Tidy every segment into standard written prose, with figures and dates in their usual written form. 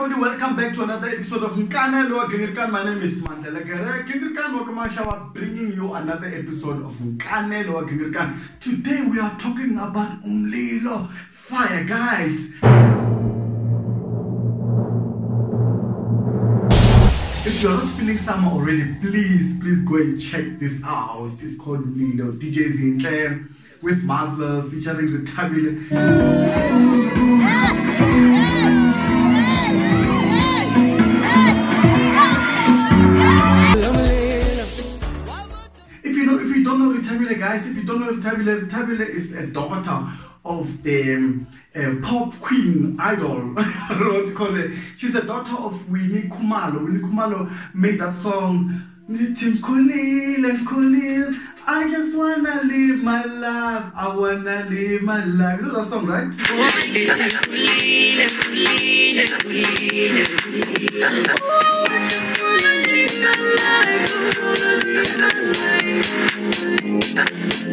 everybody, welcome back to another episode of Nkanelo Wa Gingirikani. My name is Mandla Gingirikani, bringing you another episode of Nkanelo Wa Gingirikani. Today we are talking about Umlilo, Fire Guys. If you are not feeling summer already, please go and check this out. It's called Lilo DJ Zinhle with Muzzle featuring Rethabile. Rethabile, guys, if you don't know Rethabile, Rethabile is a daughter of the pop queen idol. I don't know what to call it. She's a daughter of Winnie Khumalo. Winnie Khumalo made that song, I just wanna live my life. I wanna live my life. You know that song, right?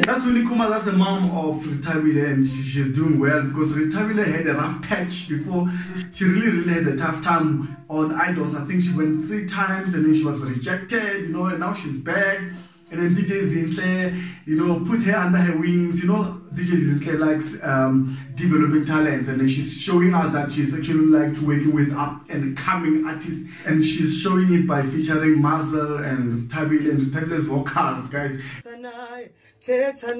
That's Willy Kuma, that's the mom of Rethabile, and she's doing well because Rethabile had a rough patch before. She really had a tough time on Idols. I think she went 3 times and then she was rejected, you know, and now she's back. And then DJ Zinhle, you know, put her under her wings. You know, DJ Zinhle likes developing talents, and then she's showing us that she's actually liked working with up-and-coming artists, and she's showing it by featuring Marcel and Rethabile and Rethabile's vocals, guys. If you have been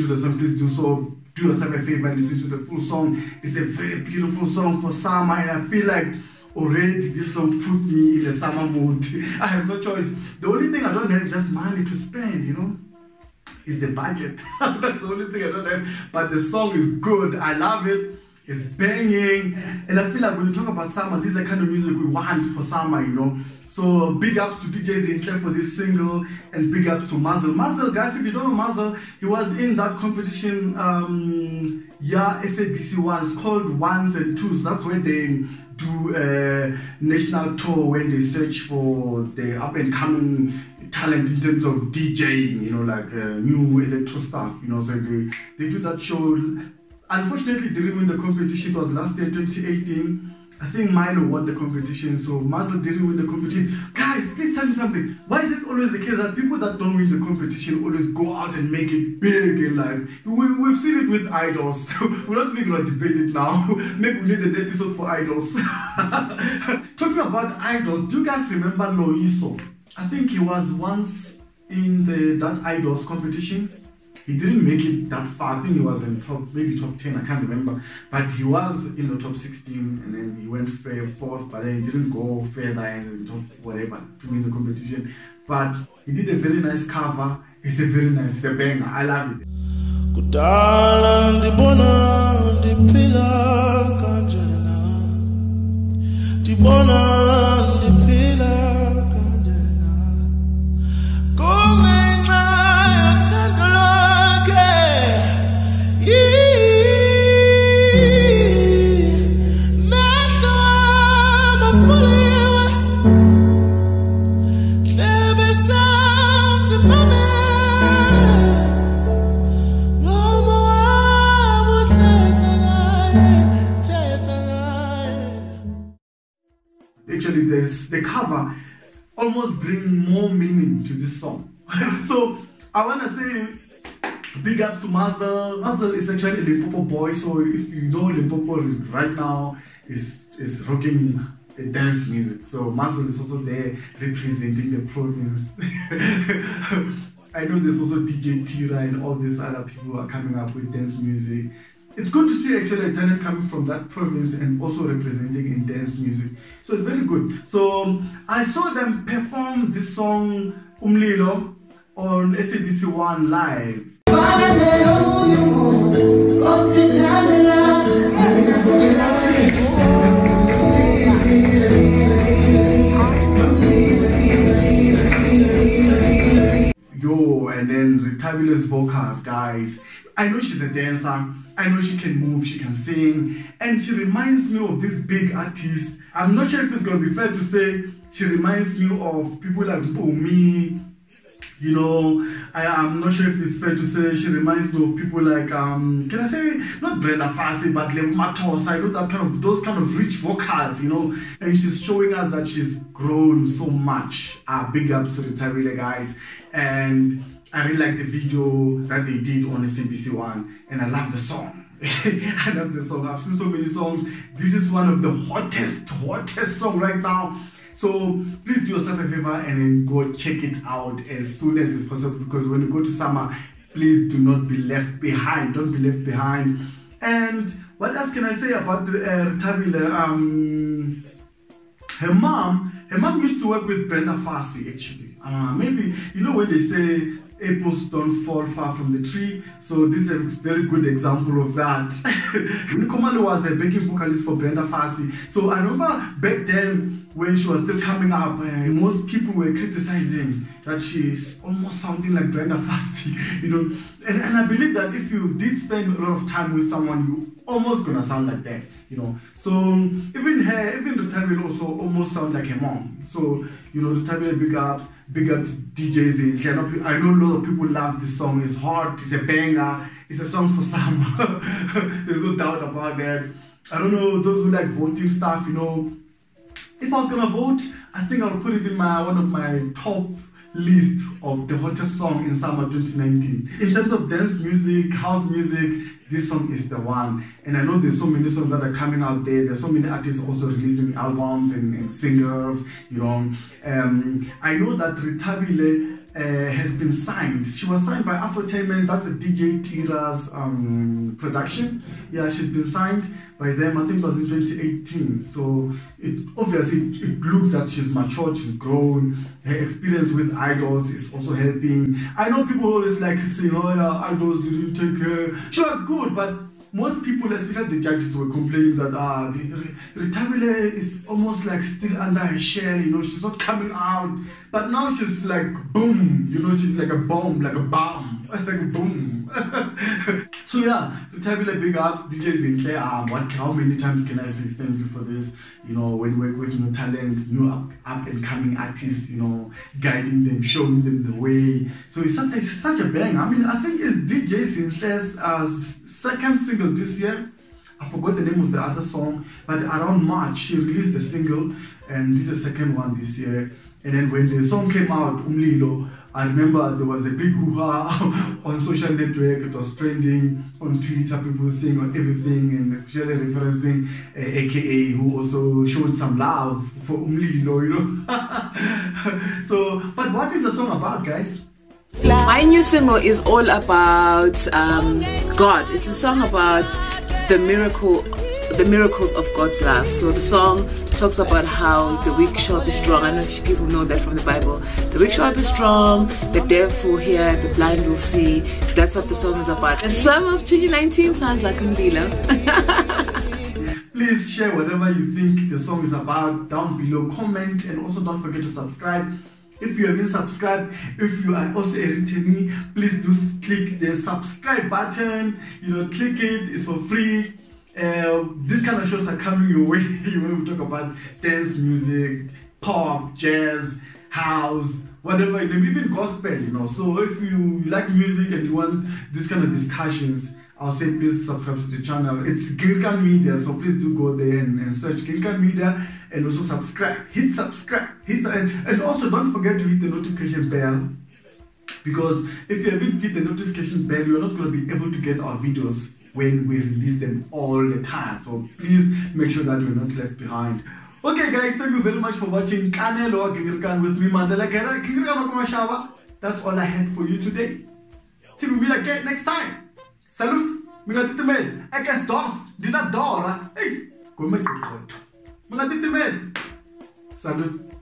to the song, please do so. Do yourself a favor and listen to the full song. It's a very beautiful song for summer, and I feel like already this song puts me in a summer mood. I have no choice. The only thing I don't have is just money to spend, you know, is the budget. That's the only thing I don't have. But the song is good. I love it. It's banging. And I feel like when you talk about summer, this is the kind of music we want for summer, you know. So big ups to DJ Zinhle for this single, and big ups to Muzzle. Muzzle, guys, if you don't know Muzzle, he was in that competition, SABC 1, it's called Ones and Twos. That's where they do a national tour when they search for the up-and-coming talent in terms of DJing, you know, like new electro stuff, you know, so they do that show. Unfortunately, they didn't win the competition. It was last year, 2018. I think Milo won the competition, so Muzzle didn't win the competition. Guys, please tell me something. Why is it always the case that people that don't win the competition always go out and make it big in life? We've seen it with Idols. We're not even going to debate it now. Maybe we need an episode for Idols. Talking about Idols, do you guys remember Loiso? I think he was once in that Idols competition. He didn't make it that far. I think he was in maybe top 10, I can't remember. But he was in the top 16, and then he went 4th, but then he didn't go further and top whatever to win the competition. But he did a very nice cover. It's a very nice, it's a banger. I love it. Actually, the cover almost brings more meaning to this song. So I want to say big up to Muzzle. Muzzle is actually a Limpopo boy, so if you know Limpopo right now is rocking dance music. So Muzzle is also there representing the province. I know there's also DJ Tira and all these other people who are coming up with dance music. It's good to see actually a talent coming from that province and also representing in dance music. So it's very good. So I saw them perform this song, Umlilo, on SABC 1 Live. Yo, and then Rethabile's vocals, guys. I know she's a dancer, I know she can move, she can sing, and she reminds me of this big artist. I'm not sure if it's going to be fair to say she reminds me of people like Bomi, you know. I'm not sure if it's fair to say she reminds me of people like, can I say, not Brenda Fassie, but Le Matos. I know that kind of, those kind of rich vocals, you know. And she's showing us that she's grown so much. Big ups to Rethabile, guys. And I really like the video that they did on SABC1, and I love the song. I love the song. I've seen so many songs. This is one of the hottest song right now. So please do yourself a favor and then go check it out as soon as it's possible, because when you go to summer, please do not be left behind. Don't be left behind. And what else can I say about Rethabile? Her mom used to work with Brenda Fassie, actually. Maybe, you know, when they say apples don't fall far from the tree, so this is a very good example of that. Winnie Khumalo was a backing vocalist for Brenda Fassie. So I remember back then when she was still coming up, most people were criticizing that she's almost sounding like Brenda Fassie, you know. And I believe that if you did spend a lot of time with someone, you almost gonna sound like that, you know. So even Rethabile also almost sound like her mom. So, you know, Rethabile, big ups DJ Zinhle. I know a lot of people love this song. It's hot, it's a banger, it's a song for summer. There's no doubt about that. I don't know, those who like voting stuff, you know. If I was gonna vote, I think I'll put it in my one of my top list of the hottest song in summer 2019. In terms of dance music, house music, this song is the one. And I know there's so many songs that are coming out there. There's so many artists also releasing albums and singles, you know. I know that Rethabile has been signed. She was signed by Afrotainment. That's a DJ Tira's production. Yeah, she's been signed by them. I think it was in 2018. So it obviously it looks that she's matured, she's grown. Her experience with idols is also helping. I know people always like to say, oh yeah, idols didn't take her. She was good, but most people, especially the judges, were complaining that Rethabile is almost like still under her shell, you know, she's not coming out. But now she's like boom, you know, she's like a bomb, like a bomb, like a boom. So yeah, Rethabile, big ups. DJ Zinhle, how many times can I say thank you for this? You know, when we work with new talent, new up and coming artists, you know, guiding them, showing them the way. So it's such a bang. I mean, I think it's DJ Zinhle's second single this year. I forgot the name of the other song, but around March she released the single, and this is the second one this year. And then when the song came out, Umlilo, I remember there was a big hoo-ha on social network. It was trending on Twitter, people saying on everything, and especially referencing AKA, who also showed some love for Umlilo, you know. So, but what is the song about, guys? My new single is all about God. It's a song about the miracles of God's love. So the song talks about how the weak shall be strong. I don't know if people know that from the Bible. The weak shall be strong, the deaf will hear, the blind will see. That's what the song is about. The summer of 2019 sounds like Umlilo. Please share whatever you think the song is about down below. Comment, and also don't forget to subscribe. If you haven't subscribed, if you are also a returnee, please do click the subscribe button. You know, click it, it's for free. These kind of shows are coming your way. We talk about dance music, pop, jazz, house, whatever, even gospel, you know. So if you like music and you want this kind of discussions, I'll say please subscribe to the channel. It's Gingirikani Media, so please do go there and search Gingirikani Media, and also subscribe. Hit subscribe. And also don't forget to hit the notification bell, because if you haven't hit the notification bell, you're not going to be able to get our videos when we release them all the time. So please make sure that you're not left behind. Okay guys, thank you very much for watching Nkanelo Wa Gingirikani with me, Mandla Gingirikani. That's all I had for you today. Till we meet again next time. Salute, Mingatitimel, Ekes Dors, Dina Dora, hey, go make a photo. Mingatitimel, salute.